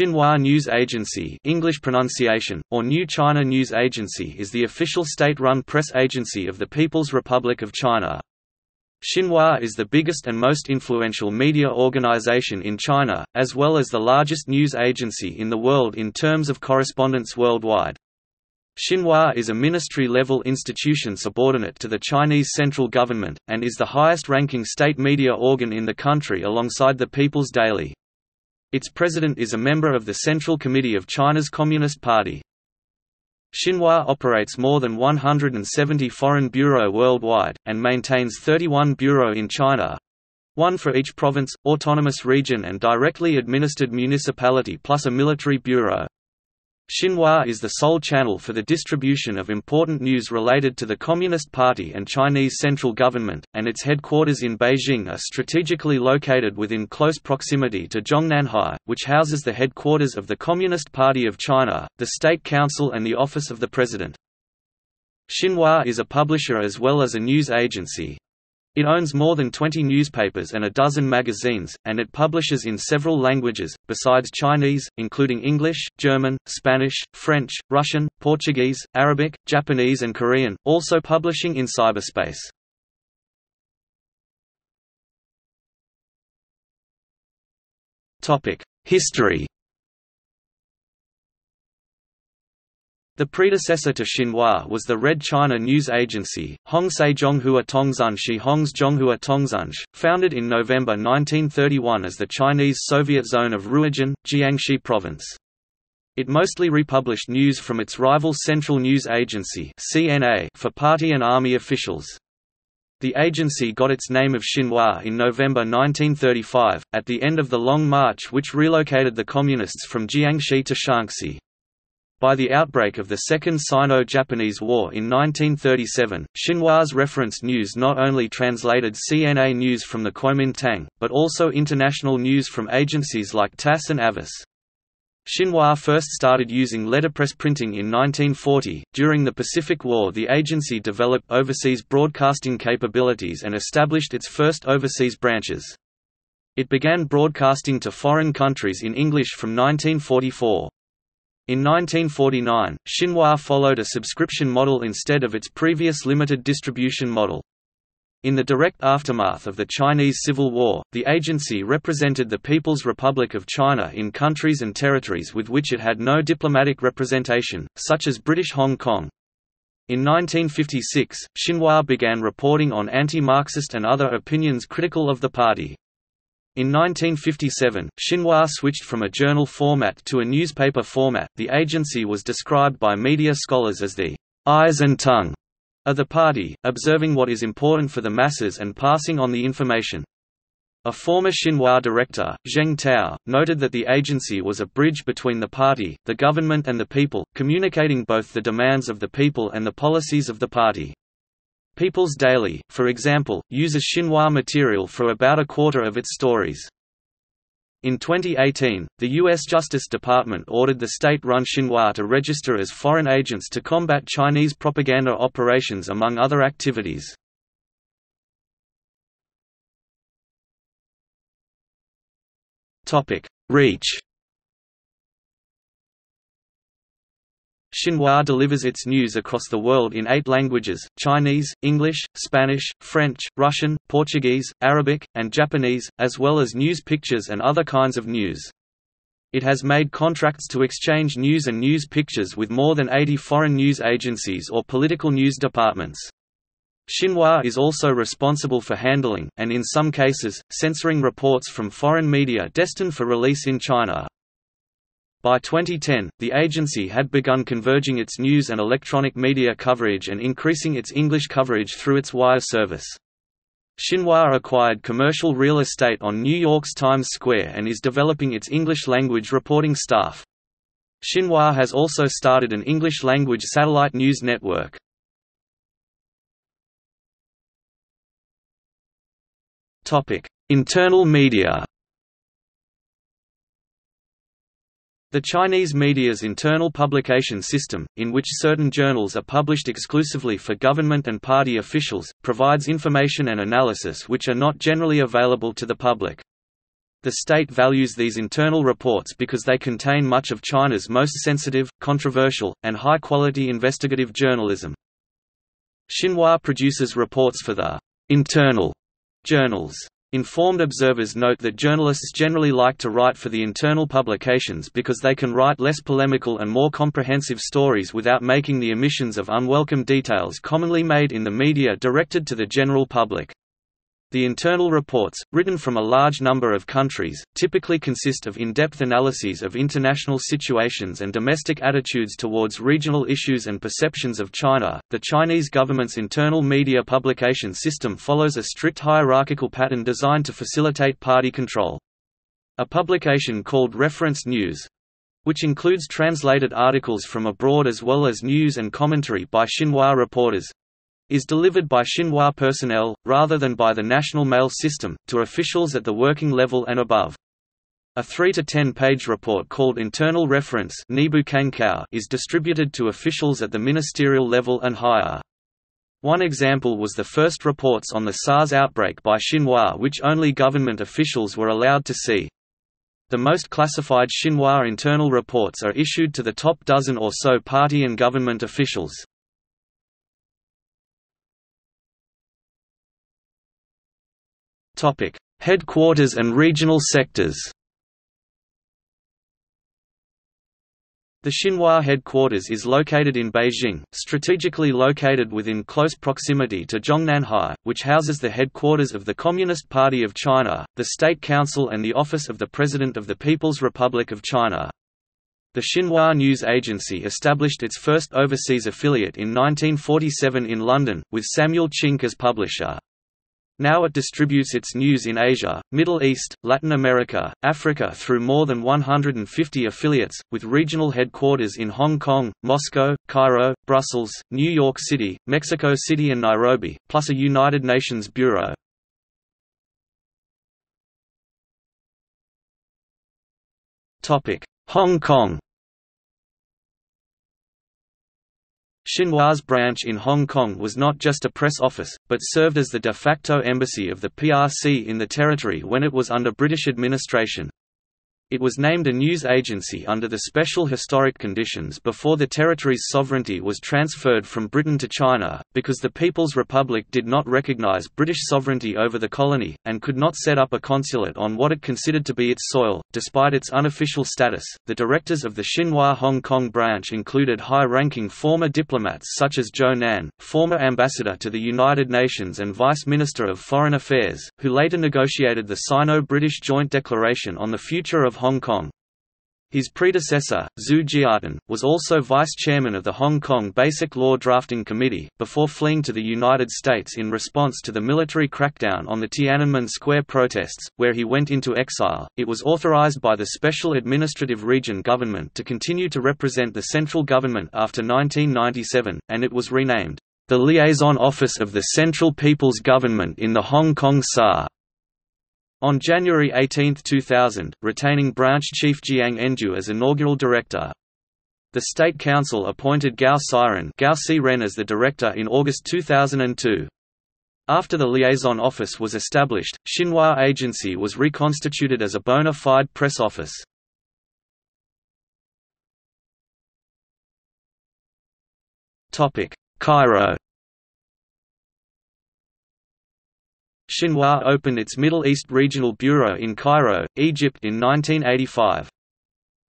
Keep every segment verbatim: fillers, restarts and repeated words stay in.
Xinhua News Agency, English pronunciation, or New China News Agency, is the official state-run press agency of the People's Republic of China. Xinhua is the biggest and most influential media organization in China, as well as the largest news agency in the world in terms of correspondence worldwide. Xinhua is a ministry-level institution subordinate to the Chinese central government, and is the highest-ranking state media organ in the country alongside the People's Daily. Its president is a member of the Central Committee of China's Communist Party. Xinhua operates more than one hundred seventy foreign bureaux worldwide, and maintains thirty-one bureaux in China, one for each province, autonomous region and directly administered municipality plus a military bureau. Xinhua is the sole channel for the distribution of important news related to the Communist Party and Chinese central government, and its headquarters in Beijing are strategically located within close proximity to Zhongnanhai, which houses the headquarters of the Communist Party of China, the State Council and the Office of the President. Xinhua is a publisher as well as a news agency. It owns more than twenty newspapers and a dozen magazines, and it publishes in several languages, besides Chinese, including English, German, Spanish, French, Russian, Portuguese, Arabic, Japanese and Korean, also publishing in cyberspace. History. The predecessor to Xinhua was the Red China News Agency, Hongse Zhonghua Tongzan Shi Hongse Zhonghua Tongzan Shi, founded in November nineteen thirty-one as the Chinese Soviet zone of Ruijin, Jiangxi province. It mostly republished news from its rival Central News Agency (C N A) for party and army officials. The agency got its name of Xinhua in November nineteen thirty-five, at the end of the Long March which relocated the Communists from Jiangxi to Shaanxi. By the outbreak of the Second Sino-Japanese War in nineteen thirty-seven, Xinhua's reference news not only translated C N A news from the Kuomintang, but also international news from agencies like TASS and AVIS. Xinhua first started using letterpress printing in nineteen forty. During the Pacific War, the agency developed overseas broadcasting capabilities and established its first overseas branches. It began broadcasting to foreign countries in English from nineteen forty-four. In nineteen forty-nine, Xinhua followed a subscription model instead of its previous limited distribution model. In the direct aftermath of the Chinese Civil War, the agency represented the People's Republic of China in countries and territories with which it had no diplomatic representation, such as British Hong Kong. In nineteen fifty-six, Xinhua began reporting on anti-Marxist and other opinions critical of the party. In nineteen fifty-seven, Xinhua switched from a journal format to a newspaper format. The agency was described by media scholars as the eyes and tongue of the party, observing what is important for the masses and passing on the information. A former Xinhua director, Zheng Tao, noted that the agency was a bridge between the party, the government, and the people, communicating both the demands of the people and the policies of the party. People's Daily, for example, uses Xinhua material for about a quarter of its stories. In twenty eighteen, the U S Justice Department ordered the state-run Xinhua to register as foreign agents to combat Chinese propaganda operations among other activities. Reach. Xinhua delivers its news across the world in eight languages: Chinese, English, Spanish, French, Russian, Portuguese, Arabic, and Japanese, as well as news pictures and other kinds of news. It has made contracts to exchange news and news pictures with more than eighty foreign news agencies or political news departments. Xinhua is also responsible for handling, and in some cases, censoring reports from foreign media destined for release in China. By twenty ten, the agency had begun converging its news and electronic media coverage and increasing its English coverage through its wire service. Xinhua acquired commercial real estate on New York's Times Square and is developing its English-language reporting staff. Xinhua has also started an English-language satellite news network. Internal media. The Chinese media's internal publication system, in which certain journals are published exclusively for government and party officials, provides information and analysis which are not generally available to the public. The state values these internal reports because they contain much of China's most sensitive, controversial, and high-quality investigative journalism. Xinhua produces reports for the internal journals. Informed observers note that journalists generally like to write for the internal publications because they can write less polemical and more comprehensive stories without making the omissions of unwelcome details commonly made in the media directed to the general public. The internal reports, written from a large number of countries, typically consist of in-depth analyses of international situations and domestic attitudes towards regional issues and perceptions of China. The Chinese government's internal media publication system follows a strict hierarchical pattern designed to facilitate party control. A publication called Reference News, which includes translated articles from abroad as well as news and commentary by Xinhua reporters, is delivered by Xinhua personnel, rather than by the national mail system, to officials at the working level and above. A three to ten page report called Internal Reference is distributed to officials at the ministerial level and higher. One example was the first reports on the SARS outbreak by Xinhua, which only government officials were allowed to see. The most classified Xinhua internal reports are issued to the top dozen or so party and government officials. Headquarters and regional sectors. The Xinhua headquarters is located in Beijing, strategically located within close proximity to Zhongnanhai, which houses the headquarters of the Communist Party of China, the State Council and the Office of the President of the People's Republic of China. The Xinhua News Agency established its first overseas affiliate in nineteen forty-seven in London, with Samuel Ching as publisher. Now it distributes its news in Asia, Middle East, Latin America, Africa through more than one hundred fifty affiliates, with regional headquarters in Hong Kong, Moscow, Cairo, Brussels, New York City, Mexico City and Nairobi, plus a United Nations bureau. Hong Kong. Xinhua's branch in Hong Kong was not just a press office, but served as the de facto embassy of the P R C in the territory when it was under British administration. It was named a news agency under the special historic conditions before the territory's sovereignty was transferred from Britain to China, because the People's Republic did not recognise British sovereignty over the colony, and could not set up a consulate on what it considered to be its soil. Despite its unofficial status, the directors of the Xinhua Hong Kong branch included high-ranking former diplomats such as Zhou Nan, former ambassador to the United Nations and Vice Minister of Foreign Affairs, who later negotiated the Sino-British Joint Declaration on the Future of Hong Kong. His predecessor, Zhu Jiadan, was also vice chairman of the Hong Kong Basic Law Drafting Committee, before fleeing to the United States in response to the military crackdown on the Tiananmen Square protests, where he went into exile. It was authorized by the Special Administrative Region government to continue to represent the central government after nineteen ninety-seven, and it was renamed the Liaison Office of the Central People's Government in the Hong Kong S A R. On January eighteenth two thousand, retaining branch chief Jiang Enju as inaugural director. The State Council appointed Gao Siren Gao Siren as the director in August two thousand two. After the liaison office was established, Xinhua Agency was reconstituted as a bona fide press office. Cairo. Xinhua opened its Middle East Regional Bureau in Cairo, Egypt in nineteen eighty-five.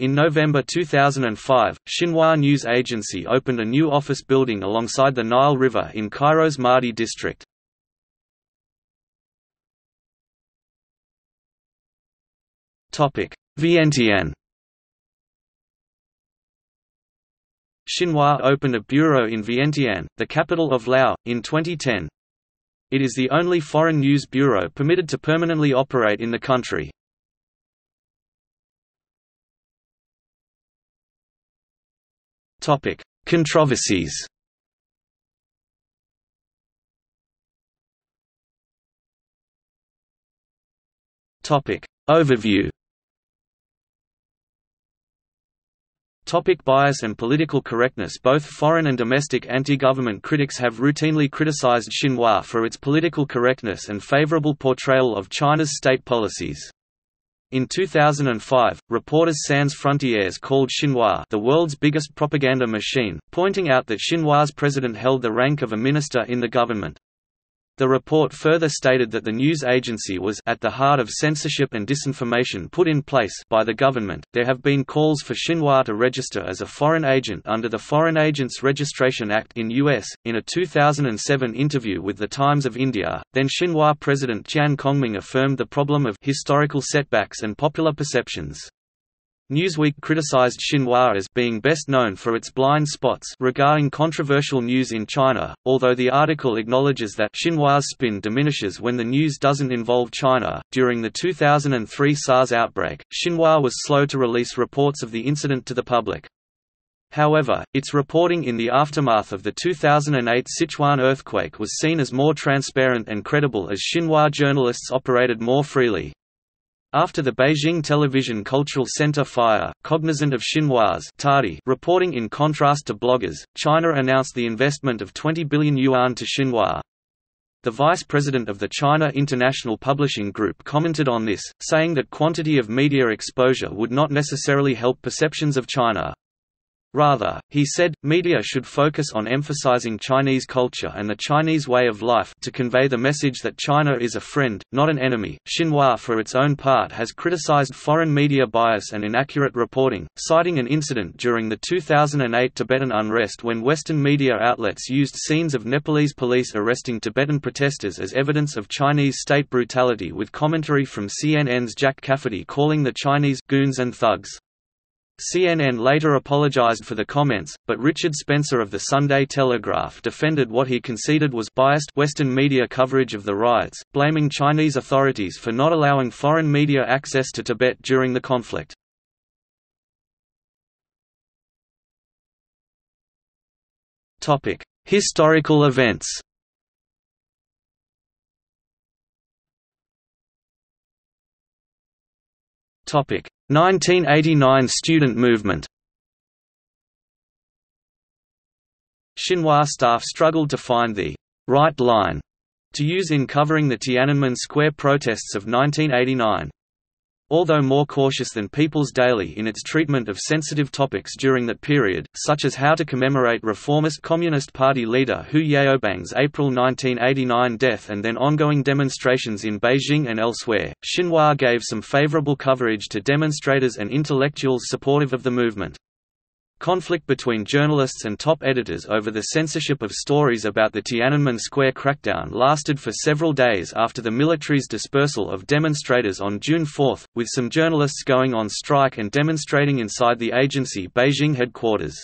In November two thousand five, Xinhua News Agency opened a new office building alongside the Nile River in Cairo's Maadi district. Vientiane. Xinhua opened a bureau in Vientiane, the capital of Laos, in twenty ten. It is the only foreign news bureau permitted to permanently operate in the country. Topic: Controversies. Topic: Overview. Topic: Bias and political correctness. Both foreign and domestic anti-government critics have routinely criticized Xinhua for its political correctness and favorable portrayal of China's state policies. In two thousand five, reporters sans frontières called Xinhua the world's biggest propaganda machine, pointing out that Xinhua's president held the rank of a minister in the government. The report further stated that the news agency was at the heart of censorship and disinformation put in place by the government. There have been calls for Xinhua to register as a foreign agent under the Foreign Agents Registration Act in U S In a two thousand seven interview with The Times of India, then Xinhua president Qian Kongming affirmed the problem of historical setbacks and popular perceptions. Newsweek criticized Xinhua as being best known for its blind spots regarding controversial news in China, although the article acknowledges that Xinhua's spin diminishes when the news doesn't involve China. During the two thousand three SARS outbreak, Xinhua was slow to release reports of the incident to the public. However, its reporting in the aftermath of the two thousand eight Sichuan earthquake was seen as more transparent and credible as Xinhua journalists operated more freely. After the Beijing Television Cultural Center fire, cognizant of Xinhua's tardy reporting in contrast to bloggers, China announced the investment of twenty billion yuan to Xinhua. The vice president of the China International Publishing Group commented on this, saying that quantity of media exposure would not necessarily help perceptions of China. Rather, he said, media should focus on emphasizing Chinese culture and the Chinese way of life to convey the message that China is a friend, not an enemy. Xinhua, for its own part, has criticized foreign media bias and inaccurate reporting, citing an incident during the two thousand eight Tibetan unrest when Western media outlets used scenes of Nepalese police arresting Tibetan protesters as evidence of Chinese state brutality, with commentary from C N N's Jack Cafferty calling the Chinese goons and thugs. C N N later apologized for the comments, but Richard Spencer of the Sunday Telegraph defended what he conceded was biased Western media coverage of the riots, blaming Chinese authorities for not allowing foreign media access to Tibet during the conflict. Topic: Historical events. Topic: nineteen eighty-nine student movement. Xinhua staff struggled to find the right line to use in covering the Tiananmen Square protests of nineteen eighty-nine. Although more cautious than People's Daily in its treatment of sensitive topics during that period, such as how to commemorate reformist Communist Party leader Hu Yaobang's April nineteen eighty-nine death and then ongoing demonstrations in Beijing and elsewhere, Xinhua gave some favorable coverage to demonstrators and intellectuals supportive of the movement. Conflict between journalists and top editors over the censorship of stories about the Tiananmen Square crackdown lasted for several days after the military's dispersal of demonstrators on June fourth, with some journalists going on strike and demonstrating inside the agency Beijing headquarters.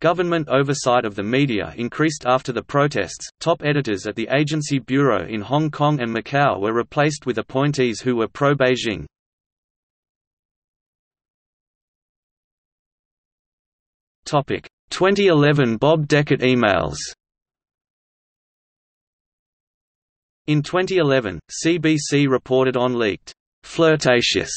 Government oversight of the media increased after the protests. Top editors at the agency bureau in Hong Kong and Macau were replaced with appointees who were pro-Beijing. twenty eleven Bob Dechert emails. In twenty eleven, C B C reported on leaked, flirtatious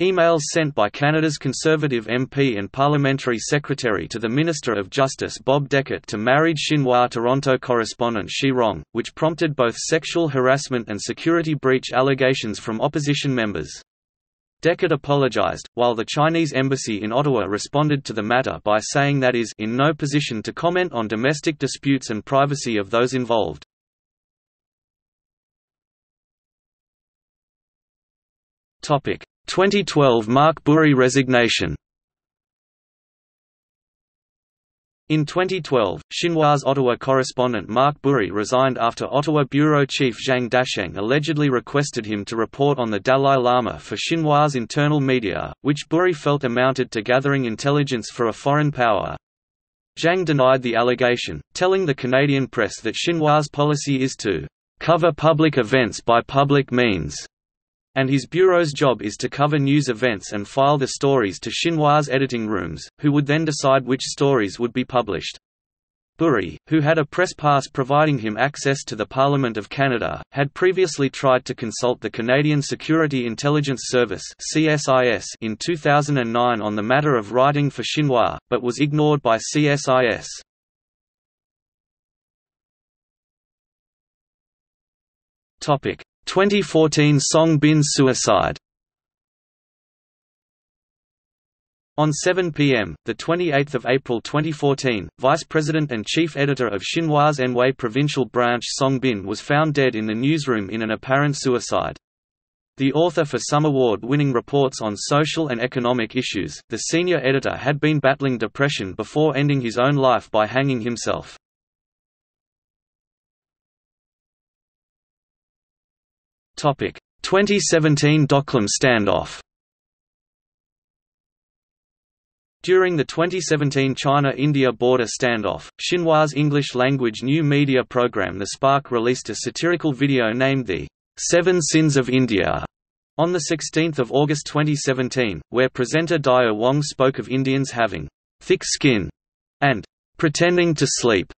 emails sent by Canada's Conservative M P and Parliamentary Secretary to the Minister of Justice Bob Dechert to married Xinhua Toronto correspondent Shi Rong, which prompted both sexual harassment and security breach allegations from opposition members. Dechert apologized, while the Chinese embassy in Ottawa responded to the matter by saying that is in no position to comment on domestic disputes and privacy of those involved. Topic: twenty twelve Mark Bourrie resignation. In twenty twelve, Xinhua's Ottawa correspondent Mark Bourrie resigned after Ottawa bureau chief Zhang Dasheng allegedly requested him to report on the Dalai Lama for Xinhua's internal media, which Bourrie felt amounted to gathering intelligence for a foreign power. Zhang denied the allegation, telling the Canadian press that Xinhua's policy is to cover public events by public means, and his bureau's job is to cover news events and file the stories to Xinhua's editing rooms, who would then decide which stories would be published. Bourrie, who had a press pass providing him access to the Parliament of Canada, had previously tried to consult the Canadian Security Intelligence Service (C S I S) in two thousand nine on the matter of writing for Xinhua, but was ignored by C S I S. twenty fourteen Song Bin suicide. On seven p m, the twenty-eighth of April twenty fourteen, Vice President and Chief Editor of Xinhua's Anhui Provincial Branch Song Bin was found dead in the newsroom in an apparent suicide. The author for some award-winning reports on social and economic issues, the senior editor had been battling depression before ending his own life by hanging himself. twenty seventeen Doklam standoff. During the twenty seventeen China-India border standoff, Xinhua's English-language new media program The Spark released a satirical video named The Seven Sins of India on sixteenth of August twenty seventeen, where presenter Dia Wong spoke of Indians having thick skin and pretending to sleep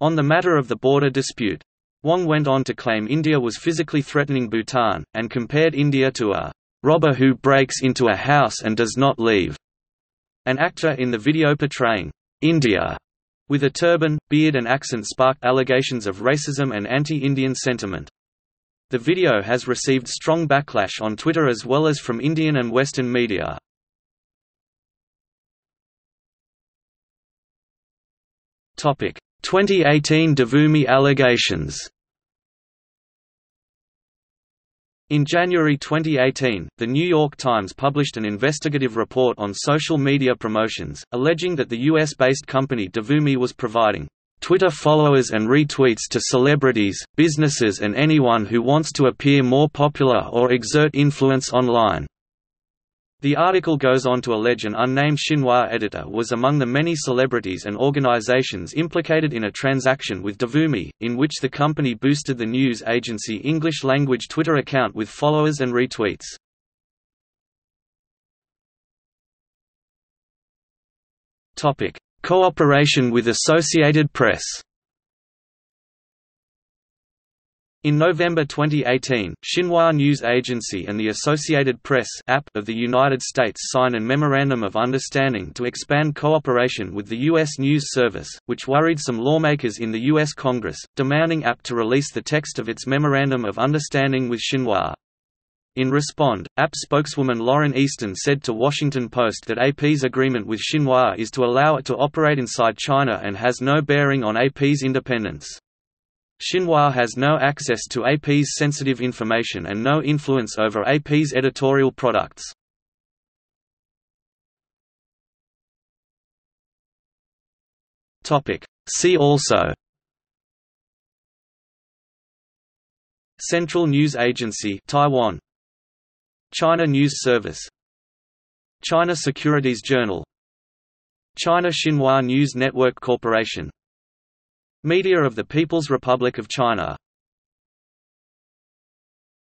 on the matter of the border dispute. Wong went on to claim India was physically threatening Bhutan, and compared India to a robber who breaks into a house and does not leave. An actor in the video portraying India with a turban, beard and accent sparked allegations of racism and anti-Indian sentiment. The video has received strong backlash on Twitter as well as from Indian and Western media. twenty eighteen Devumi allegations. In January twenty eighteen, The New York Times published an investigative report on social media promotions, alleging that the U S-based company Devumi was providing Twitter followers and retweets to celebrities, businesses and anyone who wants to appear more popular or exert influence online. The article goes on to allege an unnamed Xinhua editor was among the many celebrities and organizations implicated in a transaction with Devumi, in which the company boosted the news agency English-language Twitter account with followers and retweets. Cooperation with Associated Press. In November twenty eighteen, Xinhua News Agency and the Associated Press of the United States signed a Memorandum of Understanding to expand cooperation with the U S News Service, which worried some lawmakers in the U S Congress, demanding A P to release the text of its Memorandum of Understanding with Xinhua. In response, A P spokeswoman Lauren Easton said to Washington Post that A P's agreement with Xinhua is to allow it to operate inside China and has no bearing on A P's independence. Xinhua has no access to A P's sensitive information and no influence over A P's editorial products. See also: Central News Agency Taiwan, China News Service, China Securities Journal, China Xinhua News Network Corporation, Media of the People's Republic of China.